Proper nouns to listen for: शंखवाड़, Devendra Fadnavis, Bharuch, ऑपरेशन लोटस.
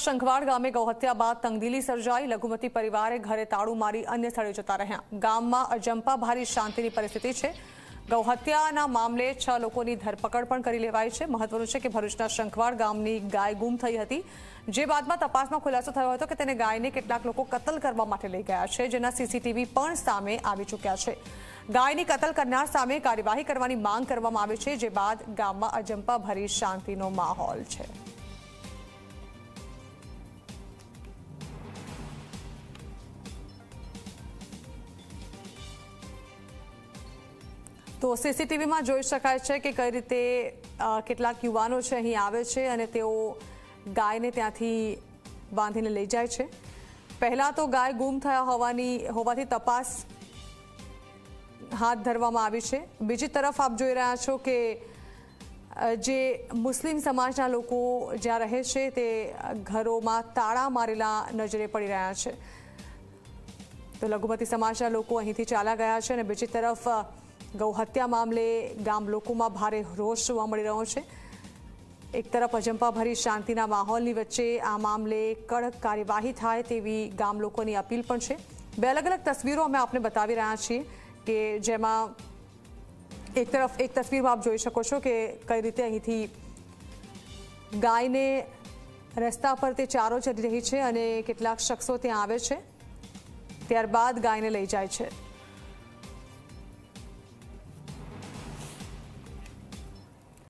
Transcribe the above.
शंखवाड़ गामे गौहत्या बाद तंगदीली सर्जाई लघुमती परिवारे घरे ताड़ू मारी अन्य स्थळे जता रह्या। गाममां अजंपा भारी शांतिनी परिस्थिति छे। गौहत्याना मामले 6 लोकोनी धरपकड पण करी लेवाई छे। महत्वनुं छे के भरूचना शंखवाड़ गामनी गाय गुम थई हती, जे बादमां तपासमां खुलासो थयो हतो के तेने गायने केटलाक लोको कत्ल करवा माटे लई गया छे, जेना सीसीटीवी पण सामे आवी चुक्या छे। गायनी कत्ल करनार सामे कार्यवाही करवानी मांग करवामां आवी छे, जे बाद गाममां अजंपा भरी शांतिनो माहोल छे। तो सीसीटीवी में जोई शकाय छे के कई रीते केटलाक युवानो छे अहीं आवे छे अने तेओ गायने त्यांथी बांधीने लई जाय छे। पहला तो गाय गुम थया होवाथी तपास हाथ धरवामां आवी छे। बीजी तरफ आप जोई रह्या छो के जे मुस्लिम समाजना लोको ज्यां रहे छे ते घरोमां ताळा मारेला नजरे पड़ी रह्या छे। तो लघुमती समाजना लोको अहींथी चाल्या गया छे। बीजी तरफ गौहत्या मामले गाम लोकोमां भारे रोष जोवा मळी रह्यो छे। एक तरफ अजंपा भरी शांतिना माहोलनी वच्चे आ मामले कड़क कार्यवाही थाय तेवी गाम लोकोनी अपील पण छे। बे अलग अलग तस्वीरों अमे आपने बतावी रह्या छीए के जेमां एक तरफ एक तस्वीर में आप जोई शको छो के कई रीते अहींथी गायने रस्ता पर ते चारो चरी रही छे अने केटलाक शख्सो त्यां आवे छे, त्यारबाद गायने लई जाय छे।